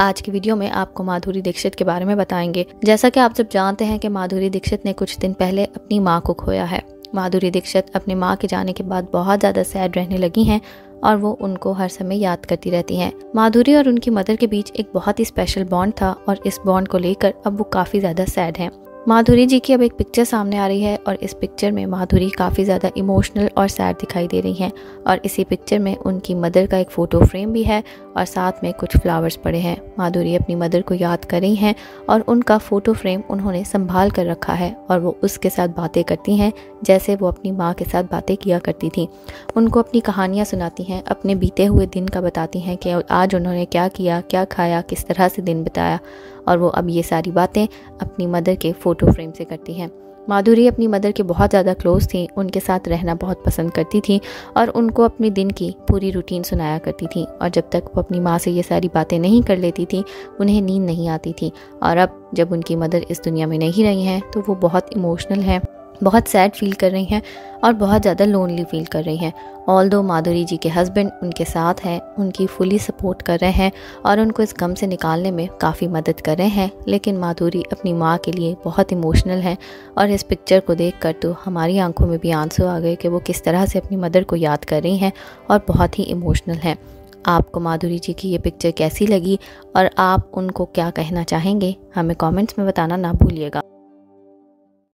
आज की वीडियो में आपको माधुरी दीक्षित के बारे में बताएंगे। जैसा कि आप सब जानते हैं कि माधुरी दीक्षित ने कुछ दिन पहले अपनी माँ को खोया है। माधुरी दीक्षित अपनी माँ के जाने के बाद बहुत ज़्यादा सैड रहने लगी हैं और वो उनको हर समय याद करती रहती हैं। माधुरी और उनकी मदर के बीच एक बहुत ही स्पेशल बॉन्ड था और इस बॉन्ड को लेकर अब वो काफ़ी ज़्यादा सैड हैं। माधुरी जी की अब एक पिक्चर सामने आ रही है और इस पिक्चर में माधुरी काफ़ी ज़्यादा इमोशनल और सैड दिखाई दे रही हैं और इसी पिक्चर में उनकी मदर का एक फ़ोटो फ्रेम भी है और साथ में कुछ फ्लावर्स पड़े हैं। माधुरी अपनी मदर को याद कर रही हैं और उनका फ़ोटो फ्रेम उन्होंने संभाल कर रखा है और वो उसके साथ बातें करती हैं जैसे वो अपनी माँ के साथ बातें किया करती थी। उनको अपनी कहानियाँ सुनाती हैं, अपने बीते हुए दिन का बताती हैं कि आज उन्होंने क्या किया, क्या खाया, किस तरह से दिन बिताया और वो अब ये सारी बातें अपनी मदर के फ़ोटो फ्रेम से करती हैं। माधुरी अपनी मदर के बहुत ज़्यादा क्लोज थी, उनके साथ रहना बहुत पसंद करती थी और उनको अपने दिन की पूरी रूटीन सुनाया करती थी और जब तक वो अपनी माँ से ये सारी बातें नहीं कर लेती थी उन्हें नींद नहीं आती थी। और अब जब उनकी मदर इस दुनिया में नहीं रही हैं तो वो बहुत इमोशनल हैं, बहुत सैड फील कर रही हैं और बहुत ज़्यादा लोनली फील कर रही हैं। ऑल्दो माधुरी जी के हस्बैंड उनके साथ हैं, उनकी फुली सपोर्ट कर रहे हैं और उनको इस गम से निकालने में काफ़ी मदद कर रहे हैं, लेकिन माधुरी अपनी माँ के लिए बहुत इमोशनल हैं और इस पिक्चर को देखकर तो हमारी आंखों में भी आंसू आ गए कि वो किस तरह से अपनी मदर को याद कर रही हैं और बहुत ही इमोशनल हैं। आपको माधुरी जी की ये पिक्चर कैसी लगी और आप उनको क्या कहना चाहेंगे, हमें कॉमेंट्स में बताना ना भूलिएगा।